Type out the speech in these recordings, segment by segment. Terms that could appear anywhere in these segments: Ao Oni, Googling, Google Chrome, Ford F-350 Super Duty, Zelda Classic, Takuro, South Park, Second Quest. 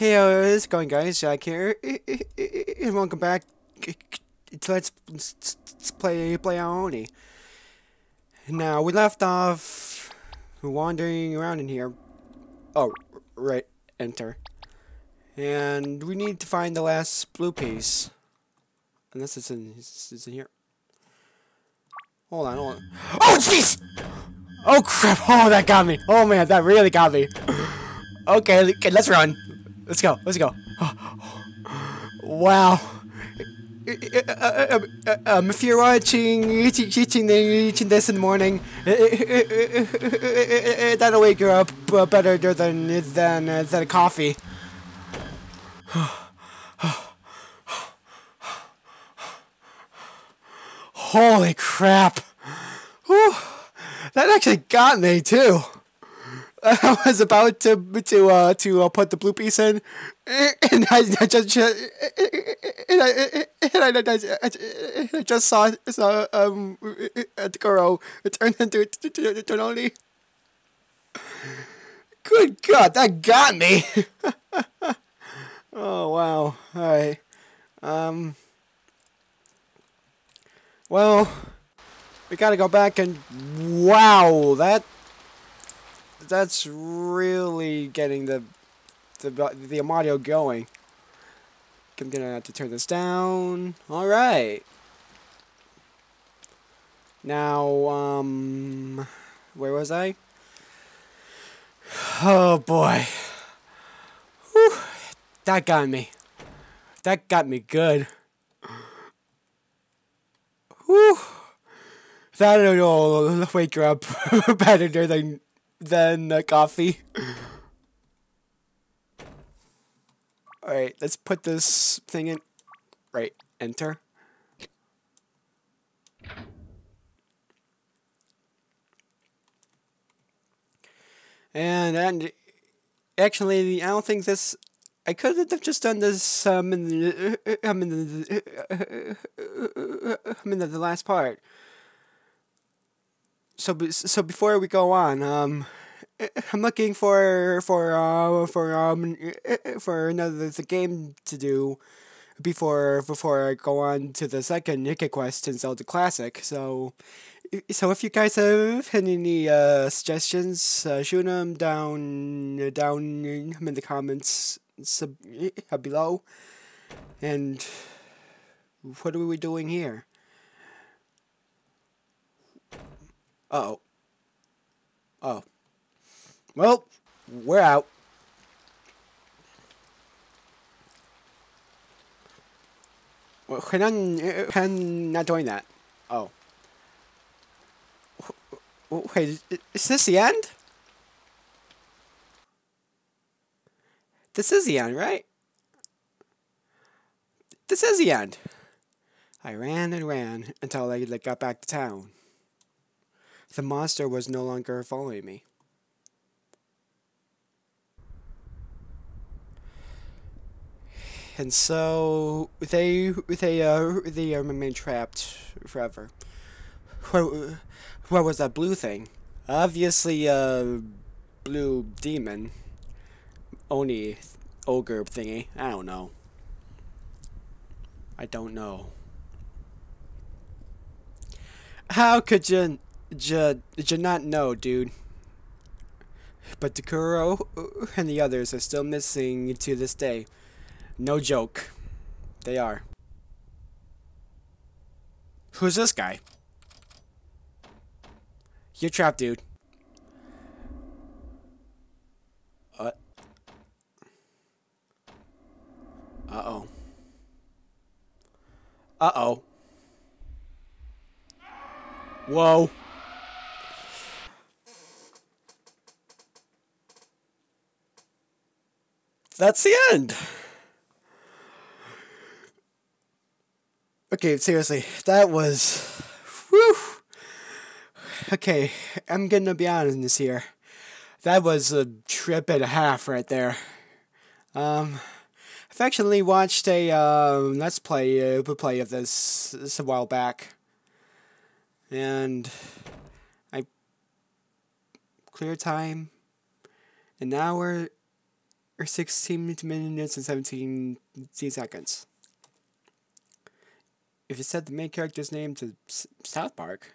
Hey, how's it going, guys? Jack here, and welcome back to Let's play Ao Oni. Now, we left off wandering around in here. Oh, right, enter. And we need to find the last blue piece. Unless it's in here. Hold on. Oh, jeez! Oh, crap! Oh, that got me! Oh, man, that really got me! Okay, let's run! Let's go. Wow. If you're watching this in the morning, that'll wake you up better than coffee. Holy crap. Whew. That actually got me, too. I was about to put the blue piece in, and I just saw the girl turn into an Oni. Good God, that got me! Oh wow! All right. Well, we gotta go back and wow that. That's really getting the Amadio going. I'm gonna have to turn this down. All right. Now, where was I? Oh boy. Whew. That got me. That got me good. Whew. That'll wake you up better than coffee. Alright, let's put this thing in. Right, enter. And actually, I don't think this. I could have just done this in the last part. So before we go on, I'm looking for another game to do before I go on to the second Nika quest in Zelda Classic. So if you guys have any suggestions, shoot them down in the comments below. And what are we doing here? Oh. Well, we're out. Well, I'm not doing that. Oh. Wait, is this the end? This is the end, right? This is the end. I ran and ran until I got back to town. The monster was no longer following me. And so they remained trapped forever. What was that blue thing? Obviously blue demon Oni ogre thingy. I don't know. How could you not know, dude? But Takuro and the others are still missing to this day. No joke. They are. Who's this guy? You're trapped, dude. Uh-oh. Uh-oh. Whoa. That's the end. Okay, seriously, that was. Whew. Okay, I'm gonna be honest here. That was a trip and a half right there. I've actually watched a Let's play of this a while back, and I clear time, an hour. or 16 minutes and 17 seconds. If you set the main character's name to South Park...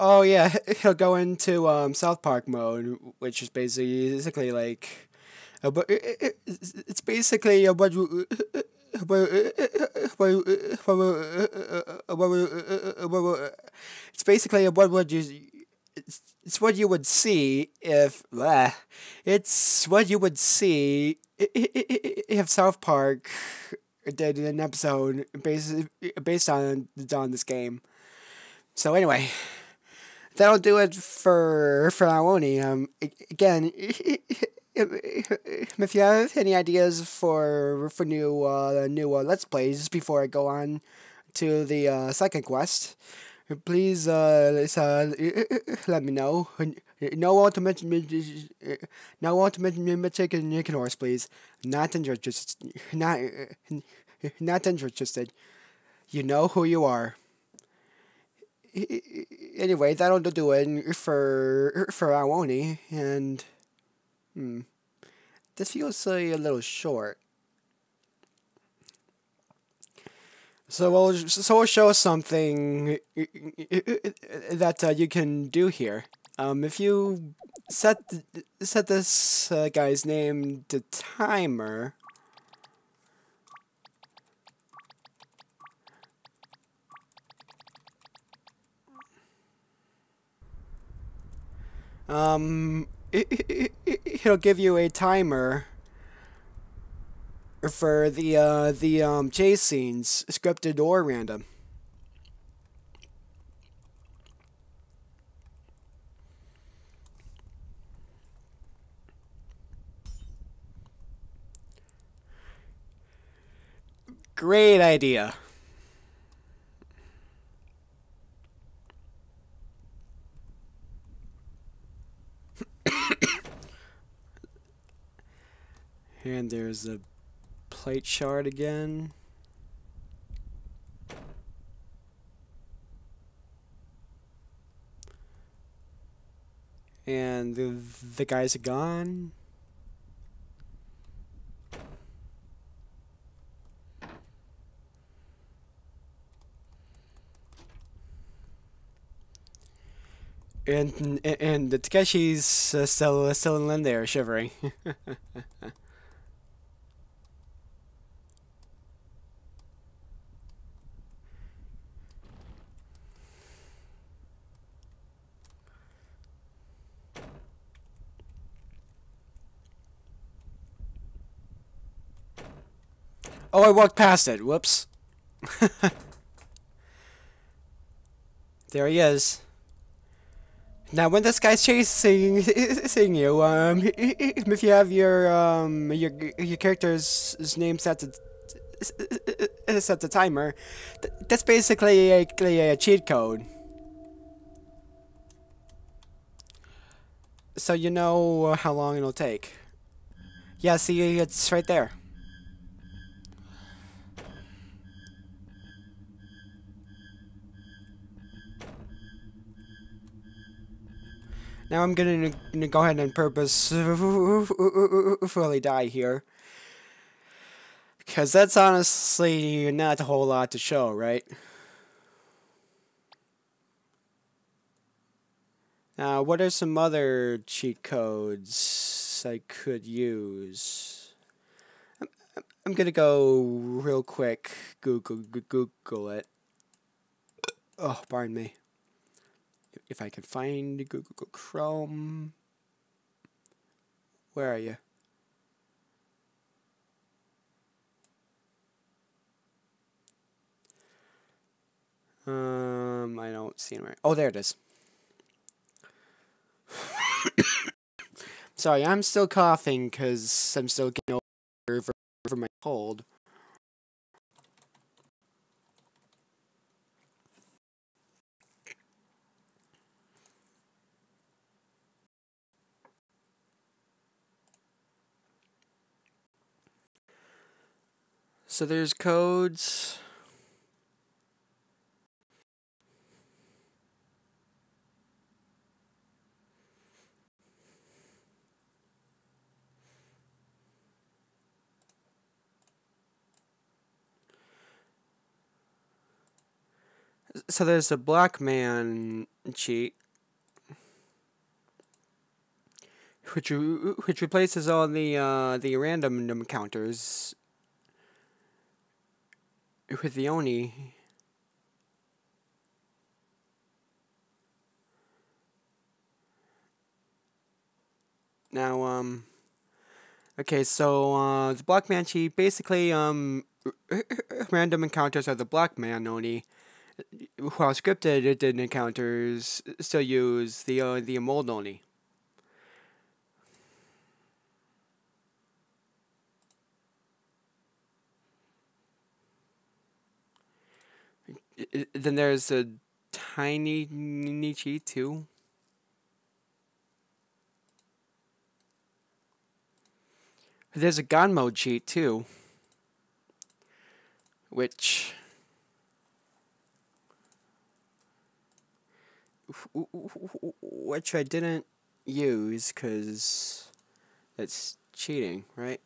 Oh yeah, he'll go into South Park mode, which is basically like... it's basically it's what you would see if it's what you would see if South Park did an episode based on this game. So anyway, that'll do it for Ao Oni. Again, if you have any ideas for new Let's Plays before I go on to the second quest, please let me know. No ultimate chicken horse, please. Not interested. You know who you are. Anyway, that'll do it for Ao Oni, and this feels a little short. So we'll show something that you can do here. If you set this guy's name to timer, it'll give you a timer for the chase scenes, scripted or random. Great idea. And there's a plate shard again. And the guys are gone. And the Takeshi's still in there, shivering. Oh, I walked past it. Whoops. There he is. Now, when this guy's chasing you, if you have your character's name set to timer, that's basically a cheat code. So you know how long it'll take. Yeah, see, it's right there. Now I'm gonna go ahead and purposefully die here, because that's honestly not a whole lot to show, right? Now, what are some other cheat codes I could use? I'm gonna go real quick, Google it. Oh, pardon me. If I can find Google Chrome. Where are you? I don't see anywhere. Oh, there it is. Sorry, I'm still coughing because I'm still getting over my cold. So there's codes. So there's a black man cheat, which replaces all the random counters with the Oni. Now, okay, so the black man cheat basically random encounters are the black man Oni, while scripted encounters still use the Old Oni. Then there's a tiny cheat too. There's a God mode cheat too, which I didn't use because that's cheating, right?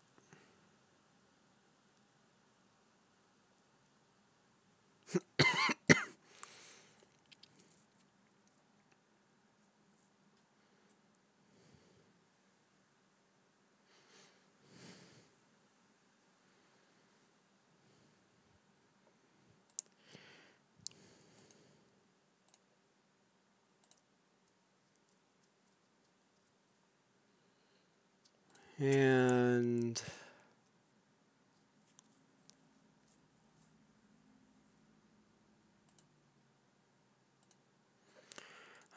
And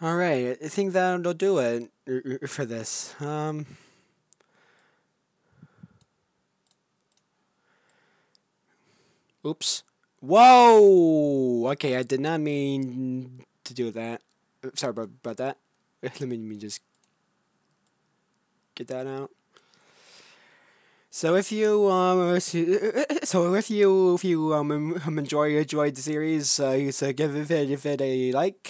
all right, I think that'll do it for this. Oops. Whoa. Okay, I did not mean to do that. Sorry about that. Let me just get that out. So if you enjoyed the series, give it a like.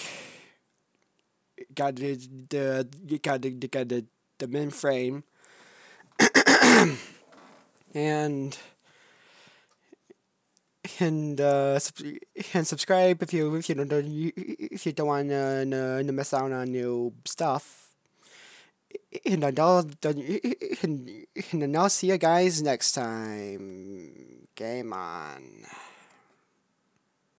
Got the min frame, and subscribe if you don't want to miss out on new stuff. And I'll see you guys next time. Game on.